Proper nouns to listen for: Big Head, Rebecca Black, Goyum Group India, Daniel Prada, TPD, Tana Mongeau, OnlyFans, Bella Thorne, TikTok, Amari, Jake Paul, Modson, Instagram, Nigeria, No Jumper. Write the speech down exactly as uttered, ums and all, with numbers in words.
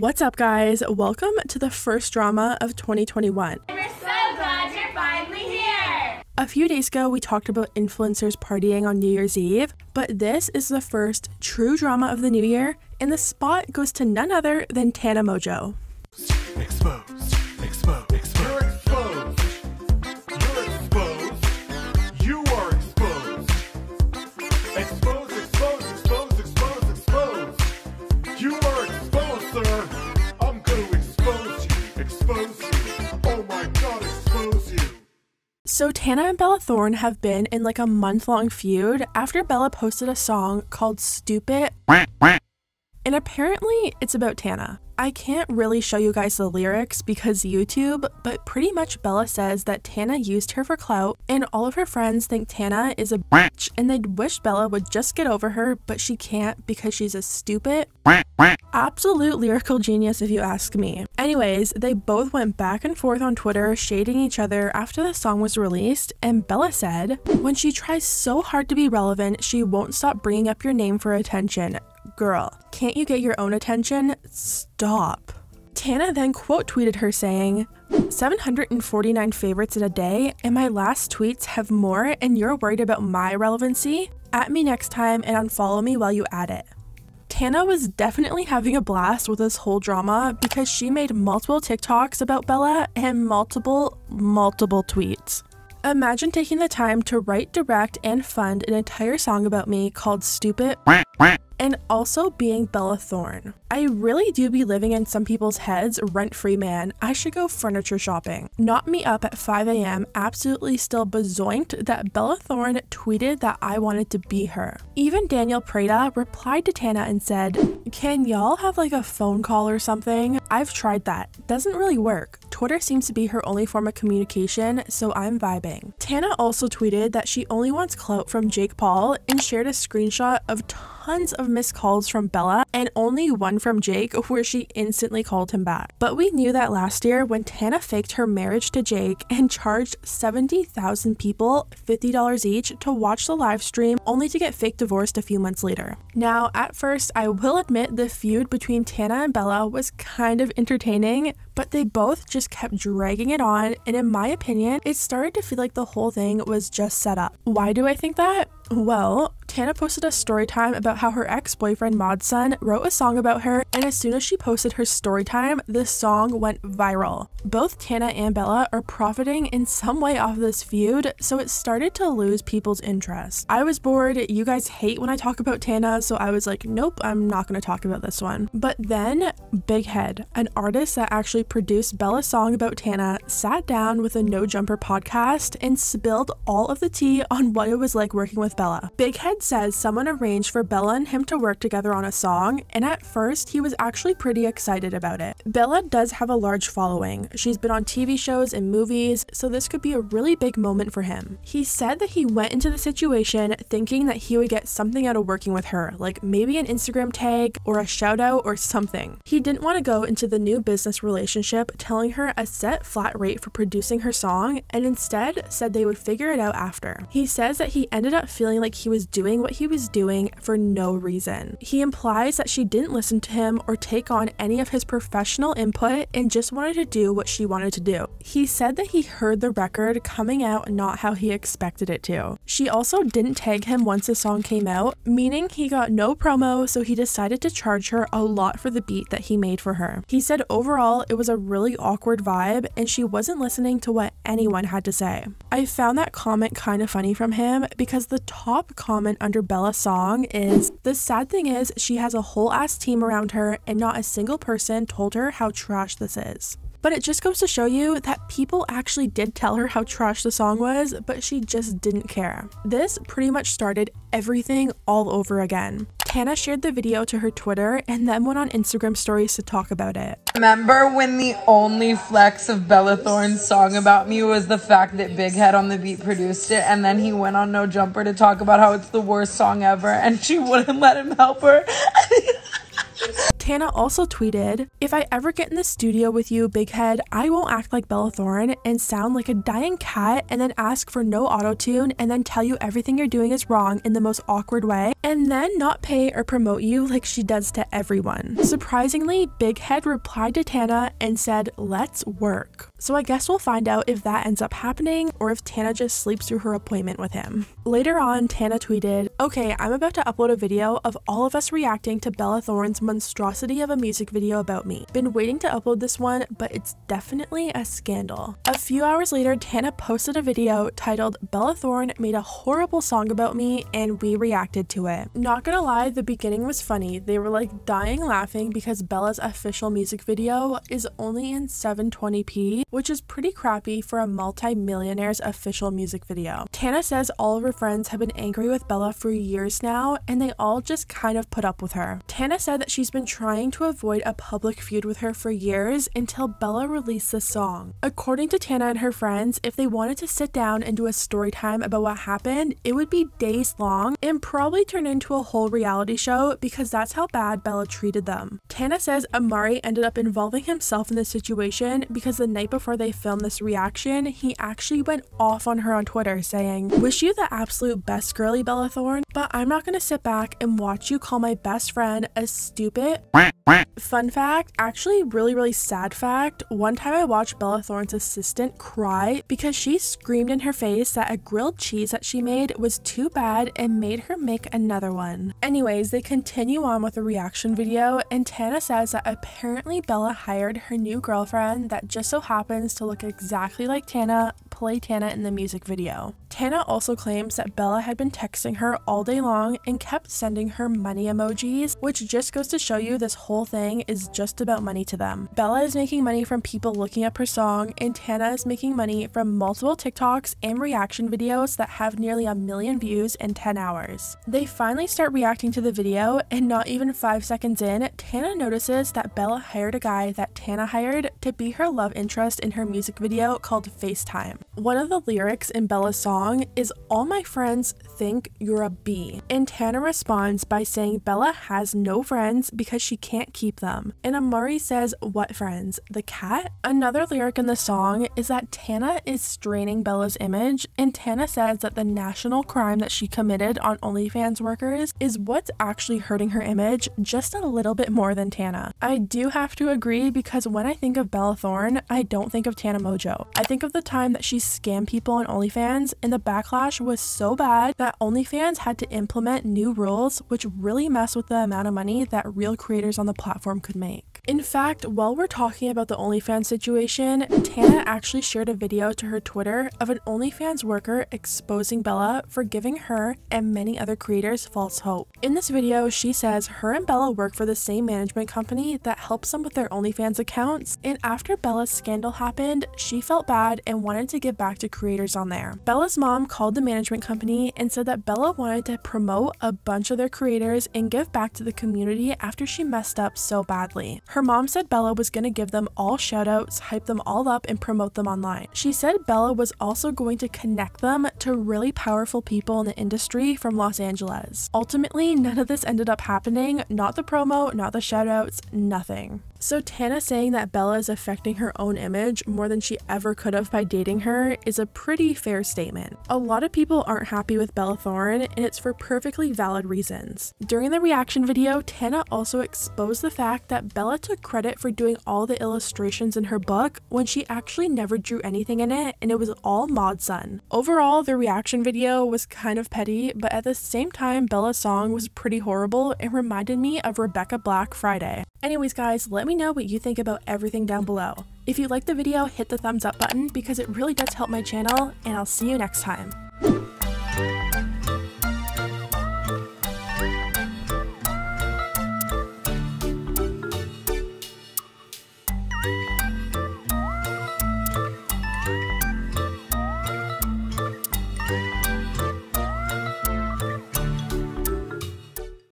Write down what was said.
What's up, guys? Welcome to the first drama of twenty twenty-one. We're so glad you're finally here! A few days ago, we talked about influencers partying on New Year's Eve, but this is the first true drama of the new year, and the spot goes to none other than Tana Mongeau. Exposed. Exposed. Exposed. You're exposed. You're exposed. You are exposed. Exposed, exposed, exposed, exposed, exposed. You are exposed, sir. I'm gonna expose you. Expose you. Oh my god, expose you. So Tana and Bella Thorne have been in like a month-long feud after Bella posted a song called Stupid. And apparently it's about Tana. I can't really show you guys the lyrics because YouTube, but pretty much Bella says that Tana used her for clout and all of her friends think Tana is a bitch and they wish Bella would just get over her, but she can't because she's a stupid. Absolute lyrical genius if you ask me. Anyways, they both went back and forth on Twitter shading each other after the song was released, and Bella said, "When she tries so hard to be relevant, she won't stop bringing up your name for attention. Girl, can't you get your own attention? Stop." Tana then quote tweeted her saying, seven hundred forty-nine favorites in a day and my last tweets have more and you're worried about my relevancy? At me next time and unfollow me while you at it." Tana was definitely having a blast with this whole drama because she made multiple TikToks about Bella and multiple, multiple tweets. Imagine taking the time to write, direct, and fund an entire song about me called Stupid and also being Bella Thorne. I really do be living in some people's heads rent-free, man. I should go furniture shopping. Knocked me up at five A M absolutely still bazoinked that Bella Thorne tweeted that I wanted to be her. Even Daniel Prada replied to Tana and said, "Can y'all have like a phone call or something? I've tried that. Doesn't really work. Twitter seems to be her only form of communication, so I'm vibing." Tana also tweeted that she only wants clout from Jake Paul and shared a screenshot of tons of missed calls from Bella and only one from Jake where she instantly called him back. But we knew that last year when Tana faked her marriage to Jake and charged seventy thousand people fifty dollars each to watch the live stream only to get fake divorced a few months later. Now, at first, I will admit the feud between Tana and Bella was kind of entertaining, but they both just kept dragging it on, and in my opinion, it started to feel like the whole thing was just set up. Why do I think that? Well, Tana posted a story time about how her ex-boyfriend Modson wrote a song about her, and as soon as she posted her story time, the song went viral. Both Tana and Bella are profiting in some way off this feud, so it started to lose people's interest. I was bored, you guys hate when I talk about Tana, so I was like, nope, I'm not gonna talk about this one. But then, Big Head, an artist that actually produced Bella's song about Tana, sat down with a No Jumper podcast and spilled all of the tea on what it was like working with Bella. Big Head says someone arranged for Bella and him to work together on a song, and at first he was actually pretty excited about it. Bella does have a large following. She's been on T V shows and movies, so this could be a really big moment for him. He said that he went into the situation thinking that he would get something out of working with her, like maybe an Instagram tag or a shout out or something. He didn't want to go into the new business relationship telling her a set flat rate for producing her song, and instead said they would figure it out after. He says that he ended up feeling like he was doing what he was doing for no reason. He implies that she didn't listen to him or take on any of his professional input and just wanted to do what she wanted to do. He said that he heard the record coming out not how he expected it to. She also didn't tag him once the song came out, meaning he got no promo, so he decided to charge her a lot for the beat that he made for her. He said overall it was a really awkward vibe and she wasn't listening to what anyone had to say. I found that comment kind of funny from him because the top Top comment under Bella's song is, "The sad thing is she has a whole ass team around her and not a single person told her how trash this is." But it just goes to show you that people actually did tell her how trash the song was, but she just didn't care. This pretty much started everything all over again. Tana shared the video to her Twitter and then went on Instagram stories to talk about it. "Remember when the only flex of Bella Thorne's song about me was the fact that Big Head on the beat produced it, and then he went on No Jumper to talk about how it's the worst song ever and she wouldn't let him help her?" Tana also tweeted, "If I ever get in the studio with you, Big Head, I won't act like Bella Thorne and sound like a dying cat and then ask for no auto-tune and then tell you everything you're doing is wrong in the most awkward way and then not pay or promote you like she does to everyone." Surprisingly, Big Head replied to Tana and said, "Let's work." So I guess we'll find out if that ends up happening or if Tana just sleeps through her appointment with him. Later on, Tana tweeted, "Okay, I'm about to upload a video of all of us reacting to Bella Thorne's monstrosity of a music video about me. Been waiting to upload this one, but it's definitely a scandal." A few hours later, Tana posted a video titled, "Bella Thorne made a horrible song about me and we reacted to it." Not gonna lie, the beginning was funny. They were like dying laughing because Bella's official music video is only in seven twenty p, which is pretty crappy for a multi-millionaire's official music video. Tana says all of her friends have been angry with Bella for years now, and they all just kind of put up with her. Tana said that she's been trying to avoid a public feud with her for years until Bella released the song. According to Tana and her friends, if they wanted to sit down and do a story time about what happened, it would be days long and probably turn into a whole reality show because that's how bad Bella treated them. Tana says Amari ended up involving himself in this situation because the night before they filmed this reaction, he actually went off on her on Twitter saying, "Wish you the absolute best, girly Bella Thorne, but I'm not gonna sit back and watch you call my best friend a stupid." Fun fact, actually really really sad fact, one time I watched Bella Thorne's assistant cry because she screamed in her face that a grilled cheese that she made was too bad and made her make another one. Anyways, they continue on with the reaction video and Tana says that apparently Bella hired her new girlfriend that just so happens to look exactly like Tana, play Tana in the music video. Tana also claims that Bella had been texting her all day long and kept sending her money emojis, which just goes to show you this whole thing is just about money to them. Bella is making money from people looking up her song, and Tana is making money from multiple TikToks and reaction videos that have nearly a million views in ten hours. They finally start reacting to the video, and not even five seconds in, Tana notices that Bella hired a guy that Tana hired to be her love interest in her music video called FaceTime. One of the lyrics in Bella's song is, "All my friends think you're a bee," and Tana responds by saying Bella has no friends because she can't keep them. And Amari says, "What friends? The cat?" Another lyric in the song is that Tana is straining Bella's image, and Tana says that the national crime that she committed on OnlyFans workers is what's actually hurting her image just a little bit more than Tana. I do have to agree because when I think of Bella Thorne, I don't think of Tana Mongeau. I think of the time that she scam people on OnlyFans, and the backlash was so bad that OnlyFans had to implement new rules which really mess with the amount of money that real creators on the platform could make. In fact, while we're talking about the OnlyFans situation, Tana actually shared a video to her Twitter of an OnlyFans worker exposing Bella for giving her and many other creators false hope. In this video, she says her and Bella work for the same management company that helps them with their OnlyFans accounts, and after Bella's scandal happened, she felt bad and wanted to give back to creators on there. Bella's mom called the management company and said that Bella wanted to promote a bunch of their creators and give back to the community after she messed up so badly. Her Her mom said Bella was going to give them all shoutouts, hype them all up, and promote them online. She said Bella was also going to connect them to really powerful people in the industry from Los Angeles. Ultimately, none of this ended up happening, not the promo, not the shoutouts, nothing. So Tana saying that Bella is affecting her own image more than she ever could have by dating her is a pretty fair statement. A lot of people aren't happy with Bella Thorne, and it's for perfectly valid reasons. During the reaction video, Tana also exposed the fact that Bella took credit for doing all the illustrations in her book when she actually never drew anything in it, and it was all Modson. Overall, the reaction video was kind of petty, but at the same time, Bella's song was pretty horrible and reminded me of Rebecca Black Friday. Anyways guys, let me know what you think about everything down below. If you liked the video, hit the thumbs up button because it really does help my channel, and I'll see you next time.